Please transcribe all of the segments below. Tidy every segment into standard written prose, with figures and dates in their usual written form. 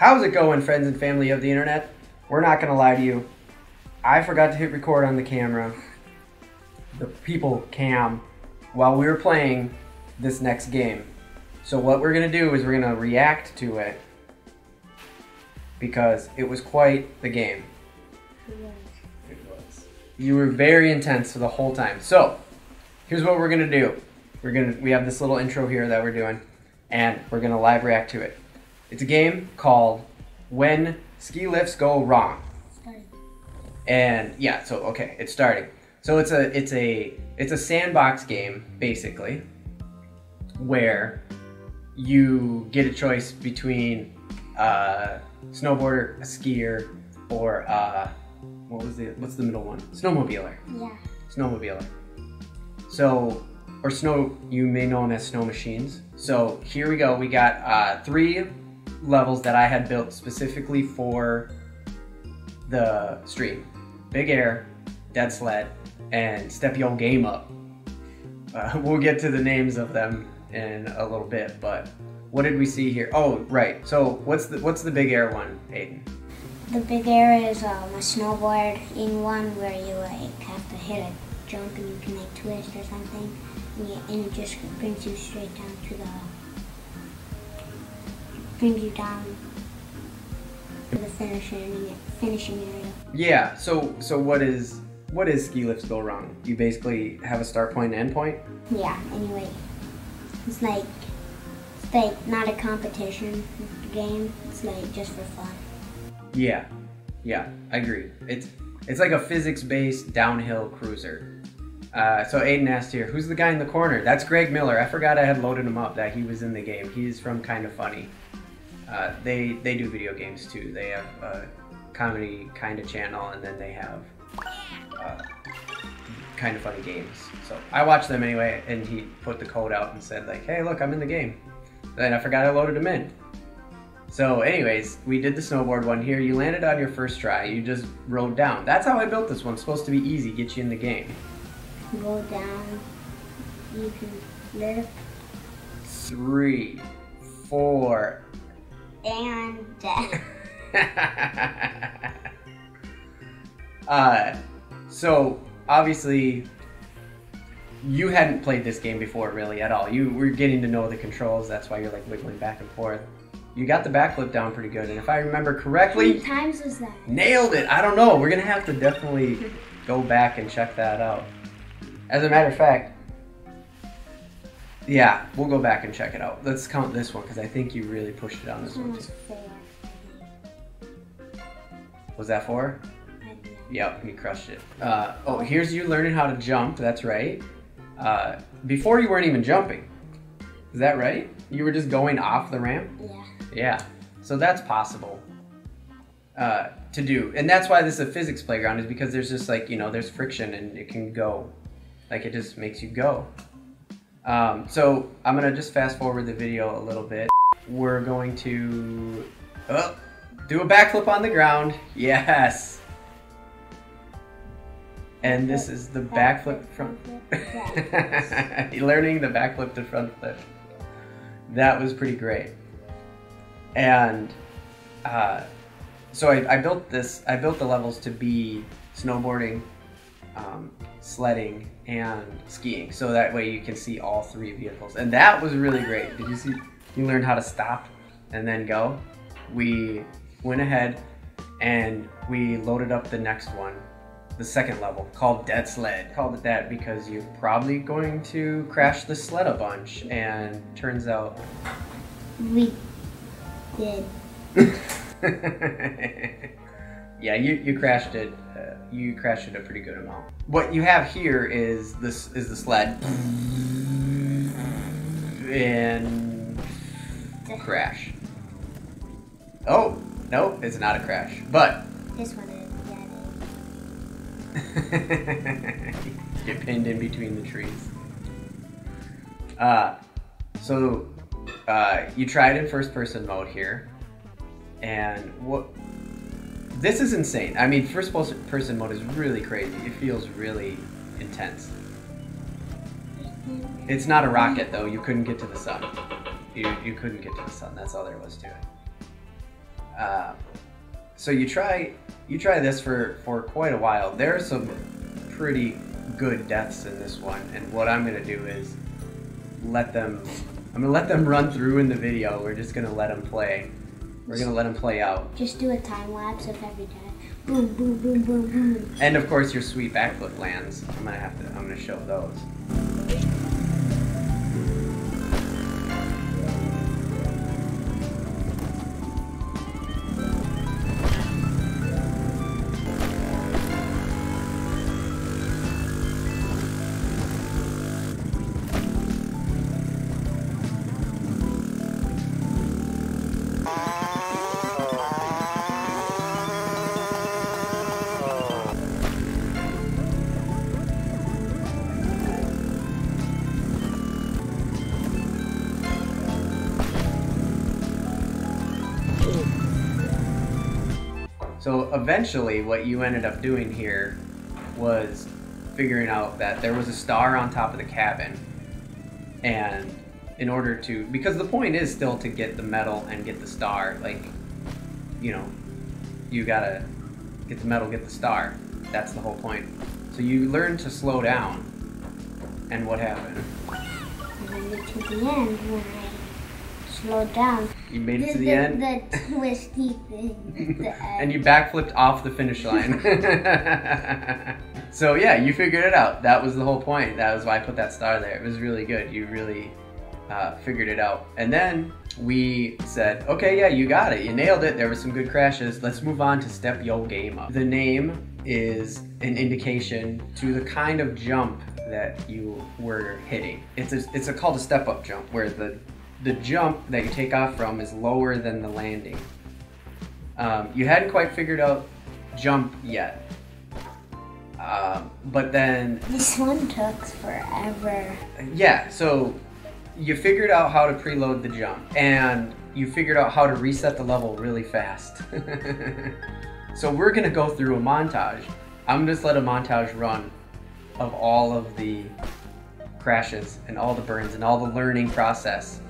How's it going, friends and family of the internet? We're not gonna lie to you. I forgot to hit record on the camera, the people cam, while we were playing this next game. So what we're gonna do is we're gonna react to it because it was quite the game. It was. You were very intense for the whole time. So here's what we're gonna do. We have this little intro here that we're doing, and we're gonna live react to it. It's a game called When Ski Lifts Go Wrong. Starting. And yeah, so okay, it's starting. So it's a sandbox game basically, where you get a choice between a snowboarder, a skier, or what's the middle one? Snowmobiler. Yeah. Snowmobiler. So. Or snow, you may know them as snow machines. So here we go, we got 3 levels that I had built specifically for the stream. Big Air, Dead Sled, and Step Your Game Up. We'll get to the names of them in a little bit, but what did we see here? Oh, right, so what's the Big Air one, Aiden? The Big Air is a snowboarding one where you like have to hit a jump and you can like twist or something. And it just brings you straight down to the, finishing area. Yeah. So what is Ski Lifts Go Wrong? You basically have a start point and end point. Yeah. Anyway, it's like not a competition game. It's like just for fun. Yeah. Yeah. I agree. It's like a physics-based downhill cruiser. So Aiden asked here, who's the guy in the corner? That's Greg Miller. I forgot I had loaded him up that he was in the game. He's from Kind of Funny. They do video games too. They have a comedy kind of channel, and then they have Kind of Funny games. So I watched them anyway, and he put the code out and said like, hey look, I'm in the game. Then I forgot I loaded him in. So anyways, we did the snowboard one here. You landed on your first try. You just rode down. That's how I built this one. It's supposed to be easy, get you in the game. Go down, you can lift. 3, 4. And down. So obviously you hadn't played this game before really at all. You were getting to know the controls, that's why you're like wiggling back and forth. You got the backflip down pretty good, and if I remember correctly... How many times was that? Nailed it! I don't know, we're gonna have to definitely go back and check that out. As a matter of fact, yeah, we'll go back and check it out. Let's count this one, because I think you really pushed it on this one too. 4. Was that 4? Yep, you crushed it. Oh, here's you learning how to jump, that's right. Before you weren't even jumping, is that right? You were just going off the ramp? Yeah. Yeah, so that's possible to do. And that's why this is a physics playground, is because there's just like, you know, there's friction and it can go. Like it just makes you go. So I'm gonna just fast forward the video a little bit. We're going to do a backflip on the ground. Yes. And this is the backflip from learning the backflip to front flip. That was pretty great. And so I built the levels to be snowboarding, sledding, and skiing, so that way you can see all 3 vehicles. And that was really great. Did you see? You learned how to stop and then go. We went ahead and we loaded up the next one, the second level, called Dead Sled. Called it that because you're probably going to crash the sled a bunch, and turns out we did. Yeah, you crashed it. You crashed it a pretty good amount. What you have here is this is the sled and crash. Oh no, it's not a crash, but this one is. Yeah, it is. Get pinned in between the trees. So you tried in first-person mode here, and what? This is insane. I mean, first person mode is really crazy. It feels really intense. It's not a rocket though. You couldn't get to the sun. You couldn't get to the sun. That's all there was to it. So you try this for quite a while. There are some pretty good depths in this one, and what I'm gonna do is I'm gonna let them run through in the video. We're just gonna let them play. We're gonna let them play out. Just do a time lapse of every day. Boom, boom, boom, boom, boom. And of course, your sweet backflip lands. I'm gonna show those. So eventually what you ended up doing here was figuring out that there was a star on top of the cabin, and in order to, because the point is still to get the medal and get the star, like, you know, you gotta get the medal, get the star. That's the whole point. So you learn to slow down, and what happened? I made it to the end when I slowed down. You made it to the end? The twisty thing. The end. And you backflipped off the finish line. So yeah, you figured it out. That was the whole point. That was why I put that star there. It was really good. You really figured it out. And then we said, okay, yeah, you got it. You nailed it. There were some good crashes. Let's move on to Step Your Game Up. The name is an indication to the kind of jump that you were hitting. It's called a step up jump, where the jump that you take off from is lower than the landing. You hadn't quite figured out jump yet. But then... This one took forever. Yeah, so you figured out how to preload the jump, and you figured out how to reset the level really fast. So we're gonna go through a montage. I'm gonna just let a montage run of all of the crashes and all the burns and all the learning process.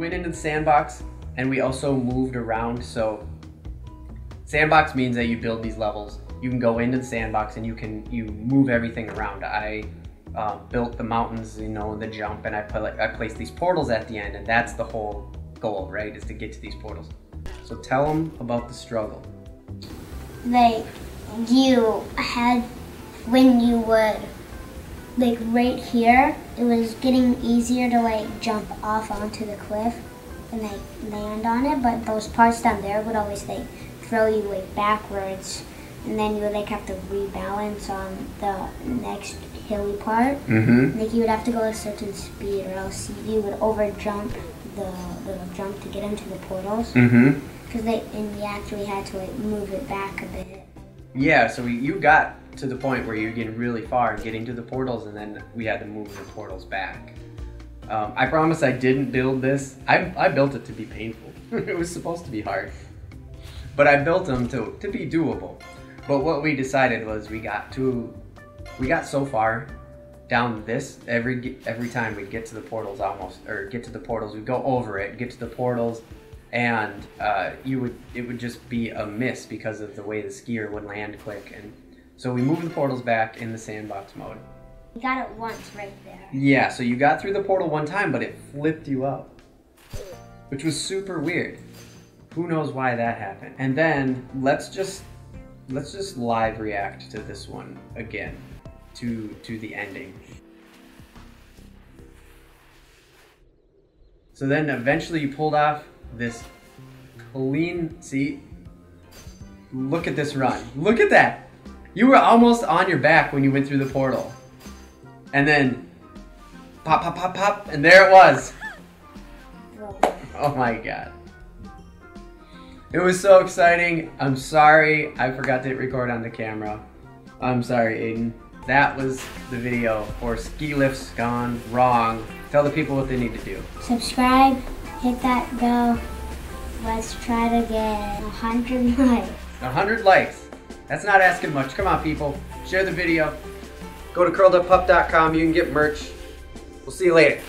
Went into the sandbox, and we also moved around. So sandbox means that you build these levels. You can go into the sandbox and you move everything around. I built the mountains, you know, the jump, and I placed these portals at the end, and that's the whole goal, right? Is to get to these portals. So tell them about the struggle. Like you had when you would. Like right here, it was getting easier to like jump off onto the cliff and like land on it, but those parts down there would always like throw you like backwards, and then you would like have to rebalance on the next hilly part. Mm-hmm. Like you would have to go a certain speed, or else you would over jump the little jump to get into the portals. Mm-hmm. Because we actually had to like move it back a bit. Yeah, so you got to the point where you're getting really far and getting to the portals, and then we had to move the portals back. I promise I didn't build this. I built it to be painful. It was supposed to be hard. But I built them to be doable. But what we decided was we got so far down this, every time we'd get to the portals almost, or get to the portals, we'd go over it, get to the portals, and it would just be a miss because of the way the skier would land quick. And so we moved the portals back in the sandbox mode. You got it once right there. Yeah, so you got through the portal one time, but it flipped you up, which was super weird. Who knows why that happened? And then let's just live react to this one again, to the ending. So then eventually you pulled off this lean, see? Look at this run. Look at that. You were almost on your back when you went through the portal. And then pop, pop, pop, pop, and there it was. Oh my God. It was so exciting. I'm sorry I forgot to record on the camera. I'm sorry, Aiden. That was the video for Ski Lifts Gone Wrong. Tell the people what they need to do. Subscribe, hit that bell. Let's try to get 100 likes. 100 likes. That's not asking much. Come on, people. Share the video. Go to CurledUpPup.com. You can get merch. We'll see you later.